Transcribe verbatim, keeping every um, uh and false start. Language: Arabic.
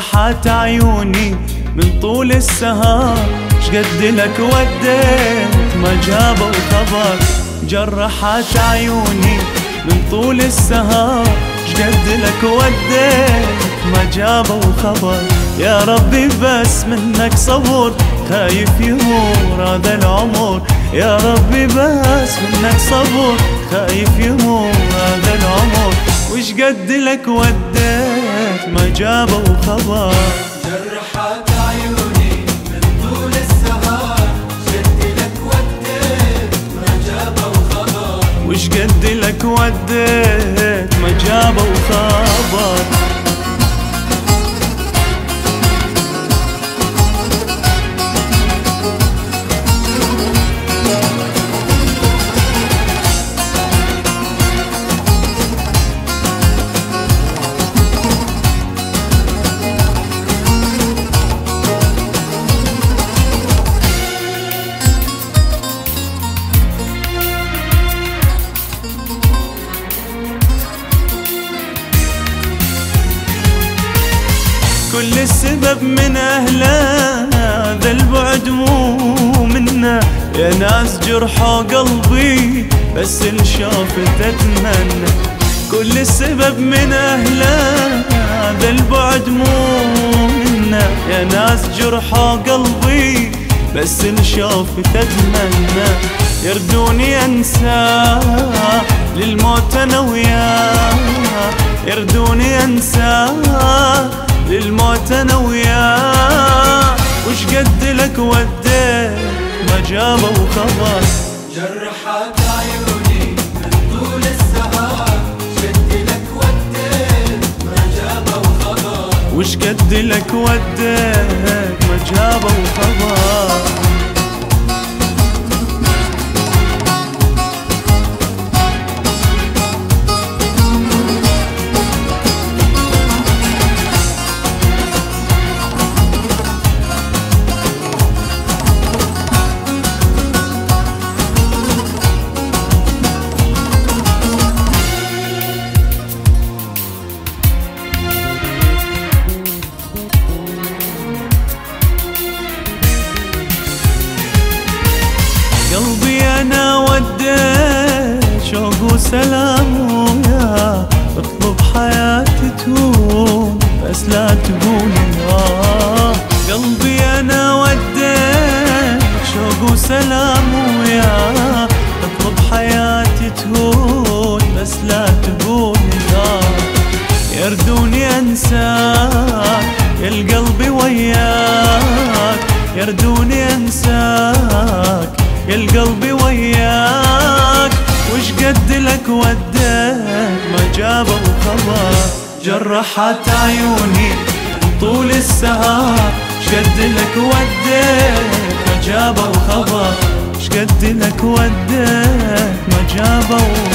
راحت عيوني من طول السهر، شقد لك وديت ما جابوا خبر. جرحت عيوني من طول السهر، شقد لك وديت ما جابوا خبر. يا ربي بس منك صبر، خايف يمور هذا العمر. يا ربي بس منك صبر، خايف يمور هذا العمر. وش قد لك وديت ما جابوا خبر. جرحت عيوني من طول السهر، شد لك وديت ما جابوا خبر. وش قد لك وديت ما جابوا خبر. كل السبب من أهله، هذا البعد مو منا. يا ناس جرحوا قلبي بس الشافت أتمنى. كل السبب من أهله، هذا البعد مو منا. يا ناس جرحوا قلبي بس الشافت أتمنى. يردوني أنسى للموت أنا وياه، يردوني أنسى للموت انا وياه. وش قد لك وديت ما جابوا خبر. جرحت عيوني من طول السهر، شد لك وديت ما جابوا خبر. وش قد لك وديت ما جابوا خبر. قلبي أنا وديت شوق وسلام وياه، اطلب حياتي تهون بس لا تهون ياه. قلبي أنا وديت شوق وسلام وياه، اطلب حياتي تهون بس لا تهون ياه. يردوني أنساك يا القلبي وياك، يردوني أنساك يا القلبي وياك. وش قد لك وديت ما جابوا خبر. جرحت عيوني طول السهر، شقد لك وديت ما جابوا خبر. شقد لك وديت ما جابوا